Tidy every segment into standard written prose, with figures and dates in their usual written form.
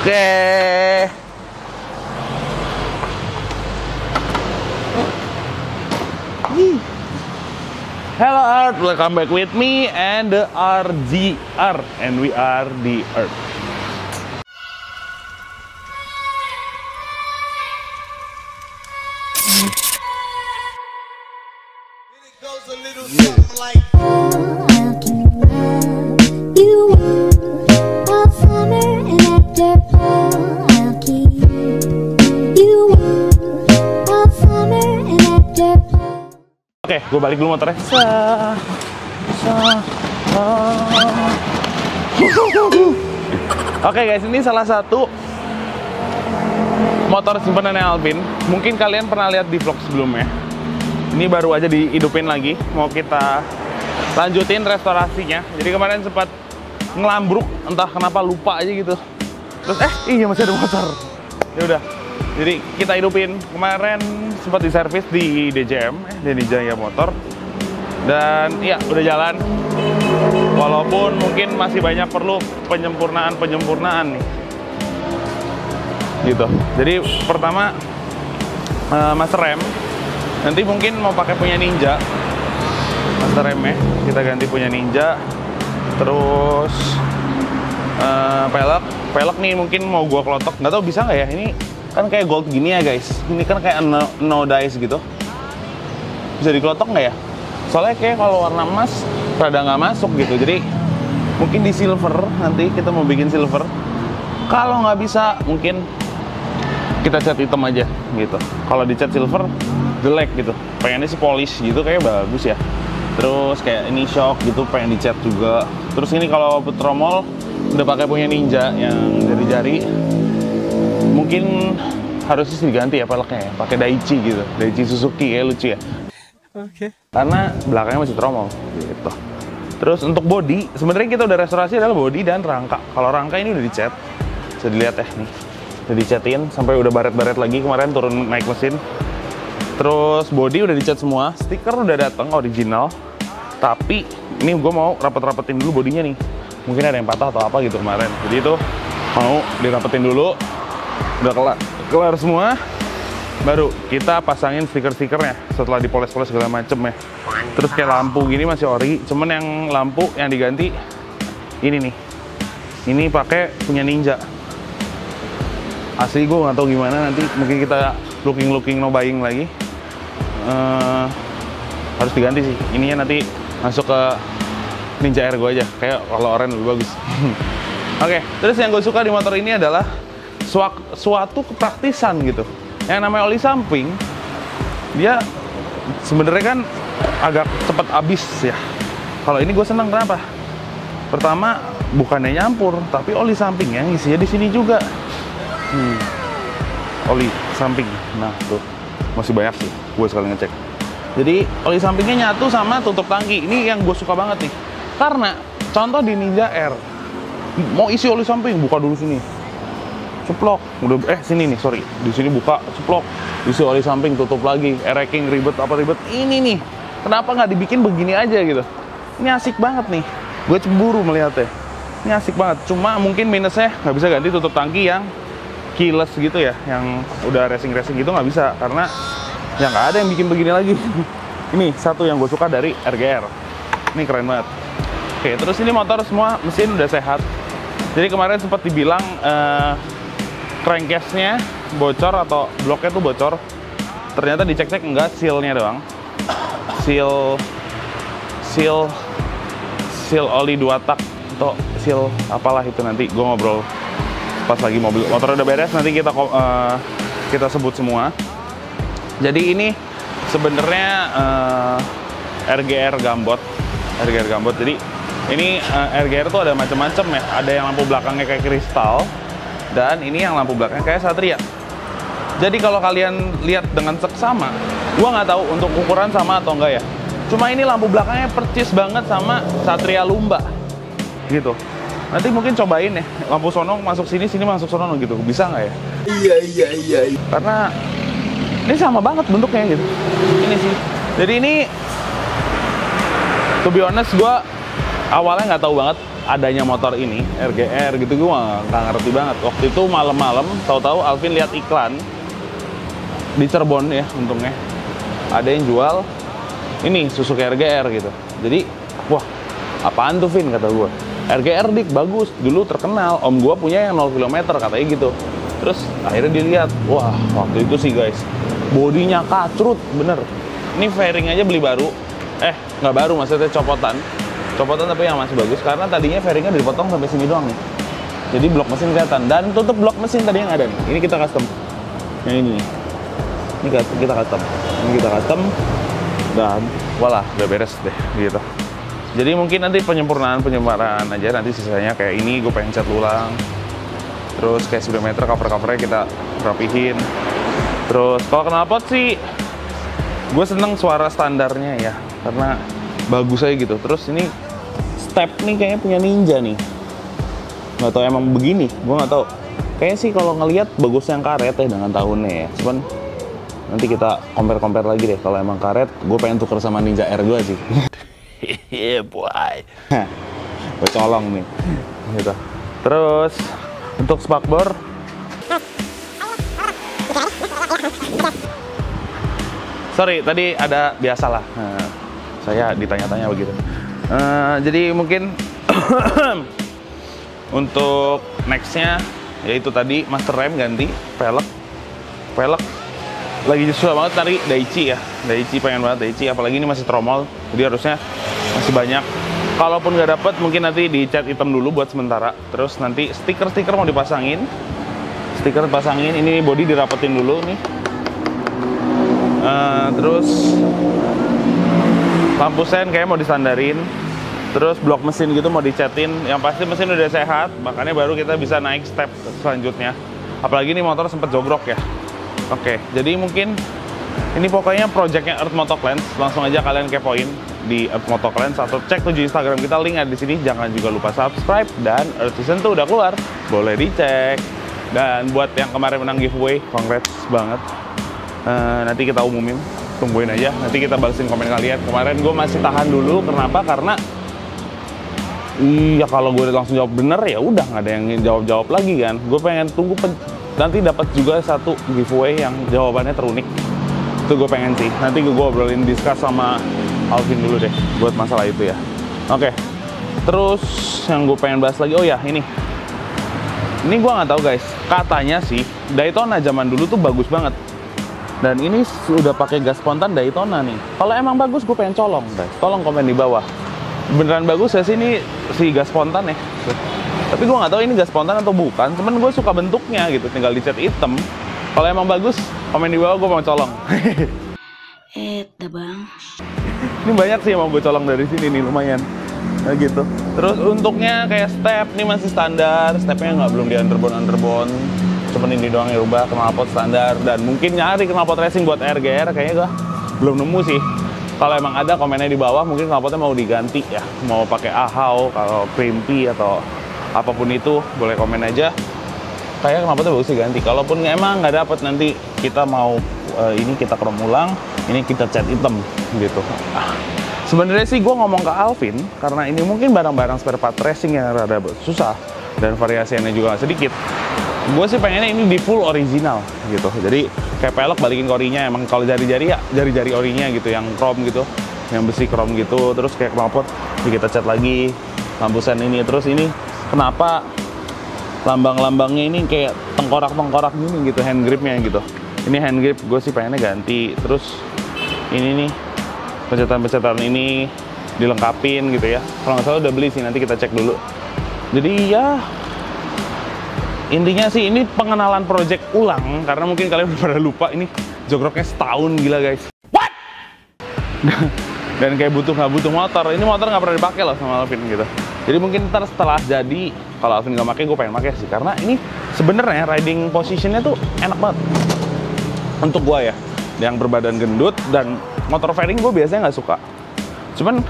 Oke. Hello Earth, welcome back with me and the RGR, and we are the Earth. Oke, gue balik dulu motornya. Oke guys, ini salah satu motor simpanan Alvin. Mungkin kalian pernah lihat di vlog sebelumnya. Ini baru aja dihidupin lagi. Mau kita lanjutin restorasinya. Jadi kemarin sempat ngelambruk, entah kenapa lupa aja gitu. Terus iya masih ada motor. Ya udah. Jadi kita hidupin. Kemarin sempat diservis di DJM, Deni Jaya Motor, dan ya udah jalan. Walaupun mungkin masih banyak perlu penyempurnaan nih, gitu. Jadi pertama master rem, nanti mungkin mau pakai punya Ninja, master remnya kita ganti punya Ninja. Terus pelek nih mungkin mau gua kelotok, nggak tahu bisa nggak ya ini. Kan kayak gold gini ya guys, ini kan kayak no dice gitu. Bisa dikelotok nggak ya? Soalnya kayak kalau warna emas rada nggak masuk gitu. Jadi mungkin di silver, nanti kita mau bikin silver. Kalau nggak bisa mungkin kita cat hitam aja gitu. Kalau dicat silver jelek gitu, pengennya sih polish gitu kayak bagus ya. Terus kayak ini shock gitu pengen dicat juga. Terus ini kalau petromol udah pakai punya Ninja yang jari-jari. Mungkin harusnya sih diganti ya peleknya ya, pakai Daiichi gitu, Daiichi Suzuki ya, lucu ya. Oke. Karena belakangnya masih tromol gitu. Terus untuk body, sebenarnya kita udah restorasi adalah body dan rangka. Kalau rangka ini udah dicat, bisa dilihat ya nih, udah dicatin sampai udah baret-baret lagi kemarin turun naik mesin. Terus body udah dicat semua, stiker udah datang original. Tapi ini gue mau rapet-rapetin dulu bodinya nih. Mungkin ada yang patah atau apa gitu kemarin. Jadi itu mau dirapetin dulu. Udah kelar semua, baru kita pasangin stiker-stikernya setelah dipoles-poles segala macem ya. Terus kayak lampu gini masih ori, cuman yang lampu yang diganti ini nih, ini pakai punya Ninja. Asli gue nggak tahu gimana, nanti mungkin kita looking no buying lagi. Harus diganti sih ininya, nanti masuk ke Ninja Air gue aja, kayak kalau orange lebih bagus. Oke, terus yang gue suka di motor ini adalah suatu kepraktisan gitu. Yang namanya oli samping, dia sebenarnya kan agak cepat habis ya. Kalau ini gue seneng, kenapa? Pertama, bukannya nyampur, tapi oli samping yang isinya di sini juga. Oli samping, nah tuh masih banyak sih, gue sekali ngecek. Jadi oli sampingnya nyatu sama tutup tangki, ini yang gue suka banget nih. Karena contoh di Ninja Air, mau isi oli samping, buka dulu sini. Ceplok, udah sini nih, sorry, di sini buka, ceplok, isi oli samping, tutup lagi, racking ribet apa ribet, ini nih, kenapa nggak dibikin begini aja gitu? Ini asik banget nih, gue cemburu melihatnya, ini asik banget. Cuma mungkin minusnya nggak bisa ganti tutup tangki yang keyless gitu ya, yang udah racing gitu nggak bisa, karena ya nggak ada yang bikin begini lagi. Ini satu yang gue suka dari RGR, ini keren banget. Oke, terus ini motor semua mesin udah sehat. Jadi kemarin sempat dibilang crankcase-nya bocor atau bloknya tuh bocor. Ternyata dicek-cek enggak, sealnya doang. Seal oli 2 tak atau seal apalah itu, nanti gue ngobrol pas lagi motor udah beres, nanti kita sebut semua. Jadi ini sebenarnya RGR gambot. Jadi ini RGR tuh ada macam-macam ya. Ada yang lampu belakangnya kayak kristal. Dan ini yang lampu belakangnya kayak Satria. Jadi kalau kalian lihat dengan seksama, gua nggak tahu untuk ukuran sama atau enggak ya. Cuma ini lampu belakangnya percis banget sama Satria Lumba, gitu. Nanti mungkin cobain ya, lampu Sonong masuk sini masuk Sonong gitu, bisa nggak ya? Iya. Karena ini sama banget bentuknya gitu. Ini sih. Jadi ini, to be honest, gua awalnya nggak tahu banget adanya motor ini, RGR gitu, gue nggak ngerti banget. Waktu itu malam-malam, tahu-tahu Alvin lihat iklan di Cirebon ya, untungnya ada yang jual ini Suzuki RGR gitu. Jadi, wah, apaan tuh Vin, kata gue. RGR dik, bagus, dulu terkenal, om gue punya yang 0 km, katanya gitu. Terus akhirnya dilihat, wah, waktu itu sih guys, bodinya kacrut, bener. Ini fairing aja beli baru, nggak baru, maksudnya copotan tapi yang masih bagus, karena tadinya fairingnya dipotong sampai sini doang nih. Jadi blok mesin kelihatan, dan tutup blok mesin tadi yang ada nih. Ini kita custom, yang ini nih. Ini kita custom, dan walah, udah beres deh, gitu. Jadi mungkin nanti penyempurnaan aja, nanti sisanya kayak ini, gue pengen cat ulang. Terus kayak speedometer, cover-covernya kita rapihin. Terus kalau knalpot sih, gue seneng suara standarnya ya, karena bagus aja gitu. Terus ini step nih kayaknya punya Ninja nih, nggak tahu emang begini, gue nggak tahu. Kayaknya sih kalau ngelihat bagus yang karet ya dengan tahunnya ya. Cuman nanti kita compare lagi deh. Kalau emang karet, gue pengen tuker sama Ninja R gue sih. Hehehe, boy. Gue colong nih, gitu. Terus untuk spakbor, sorry tadi ada biasalah, saya ditanya-tanya begitu. Jadi mungkin untuk nextnya yaitu tadi master rem ganti, pelek lagi susah banget tadi Daiichi ya. Daiichi pengen banget Daiichi, apalagi ini masih tromol, jadi harusnya masih banyak. Kalaupun nggak dapat, mungkin nanti dicat hitam dulu buat sementara. Terus nanti stiker mau dipasangin, stiker pasangin. Ini body dirapetin dulu nih. Terus lampu sen kayaknya mau disandarin. Terus blok mesin gitu mau dicatin. Yang pasti mesin udah sehat, makanya baru kita bisa naik step selanjutnya. Apalagi ini motor sempet jogrok ya. Oke, jadi mungkin ini pokoknya projectnya Earth Motoclans. Langsung aja kalian kepoin di Earth Motoclans atau cek tujuh Instagram kita, link ada di sini. Jangan juga lupa subscribe, dan Earth Season tuh udah keluar, boleh dicek. Dan buat yang kemarin menang giveaway, congrats banget. Nanti kita umumin, tungguin aja. Nanti kita balesin komen kalian. Kemarin gue masih tahan dulu, kenapa? Karena iya, kalau gue langsung jawab bener ya udah nggak ada yang jawab lagi kan. Gue pengen tunggu nanti dapat juga satu giveaway yang jawabannya terunik. Itu gue pengen sih. Nanti gue obrolin, discuss sama Alvin dulu deh buat masalah itu ya. Oke. Terus yang gue pengen bahas lagi, oh ya ini. Ini gue nggak tahu guys. Katanya sih Daytona zaman dulu tuh bagus banget. Dan ini sudah pakai gas spontan Daytona nih. Kalau emang bagus, gue pengen colong guys. Tolong komen di bawah. Beneran bagus ya sih ini si gas spontan ya. Tapi gue nggak tahu ini gas spontan atau bukan. Cuman gue suka bentuknya gitu. Tinggal dicat hitam. Kalau emang bagus, komen di bawah, gue mau colong. Bang. Ini banyak sih yang mau gue colong dari sini nih, lumayan. Nah, gitu. Terus untuknya kayak step, nih masih standar. Stepnya nggak belum di underbone. Cuman ini doang yang rubah, knalpot standar. Dan mungkin nyari knalpot racing buat RGR, kayaknya gue belum nemu sih. Kalau emang ada, komennya di bawah. Mungkin knalpotnya mau diganti ya. Mau pakai ahau, kalau primpi atau apapun itu, boleh komen aja. Kayak knalpotnya bagus diganti. Kalaupun emang nggak dapet, nanti kita mau ini kita krom ulang, ini kita cat hitam gitu. Sebenarnya sih gue ngomong ke Alvin karena ini mungkin barang-barang spare part racing yang rada susah dan variasiannya juga nggak sedikit. Gue sih pengennya ini di full original gitu. Jadi kayak pelek balikin ke orinya, emang kalau jari-jari ya jari-jari orinya gitu, yang krom gitu, yang besi krom gitu. Terus kayak knalpot kita cat lagi, lampu sen ini. Terus ini kenapa lambang-lambangnya ini kayak tengkorak-tengkorak gini gitu, hand gripnya gitu. Ini hand grip gue sih pengennya ganti. Terus ini nih pencetan-pencetan ini dilengkapin gitu ya. Kalau nggak salah udah beli sih, nanti kita cek dulu. Jadi ya intinya sih ini pengenalan project ulang, karena mungkin kalian pada lupa ini jogroknya setahun, gila guys. What? Dan kayak nggak butuh motor. Ini motor nggak pernah dipakai loh sama Alvin gitu. Jadi mungkin ntar setelah jadi, kalau Alvin nggak pakai, gue pengen pakai sih. Karena ini sebenarnya riding positionnya tuh enak banget. Untuk gue ya, yang berbadan gendut dan motor fairing gue biasanya nggak suka. Cuman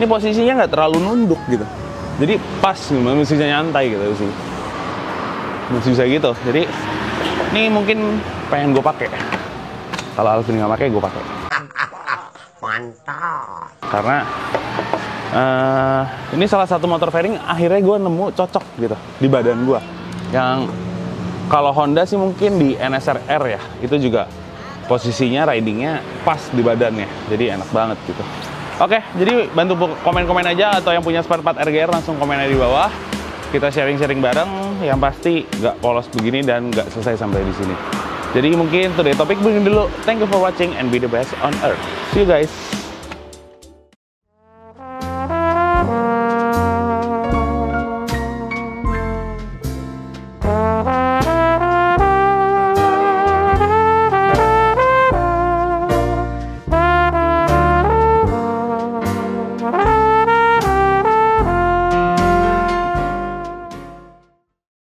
ini posisinya nggak terlalu nunduk gitu. Jadi pas, masih bisa nyantai gitu sih. Masih bisa gitu. Jadi ini mungkin pengen gue pakai. Kalau Alvin nggak pakai, gue pakai. Mantap. Karena Ini salah satu motor fairing akhirnya gue nemu cocok gitu di badan gue. Yang kalau Honda sih mungkin di NSRR ya, itu juga posisinya ridingnya pas di badannya, jadi enak banget gitu. Oke, jadi bantu komen-komen aja, atau yang punya spare part RGR langsung komen aja di bawah. Kita sharing-sharing bareng, yang pasti nggak polos begini dan nggak selesai sampai di sini. Jadi mungkin today topic begini dulu. Thank you for watching and be the best on Earth. See you guys.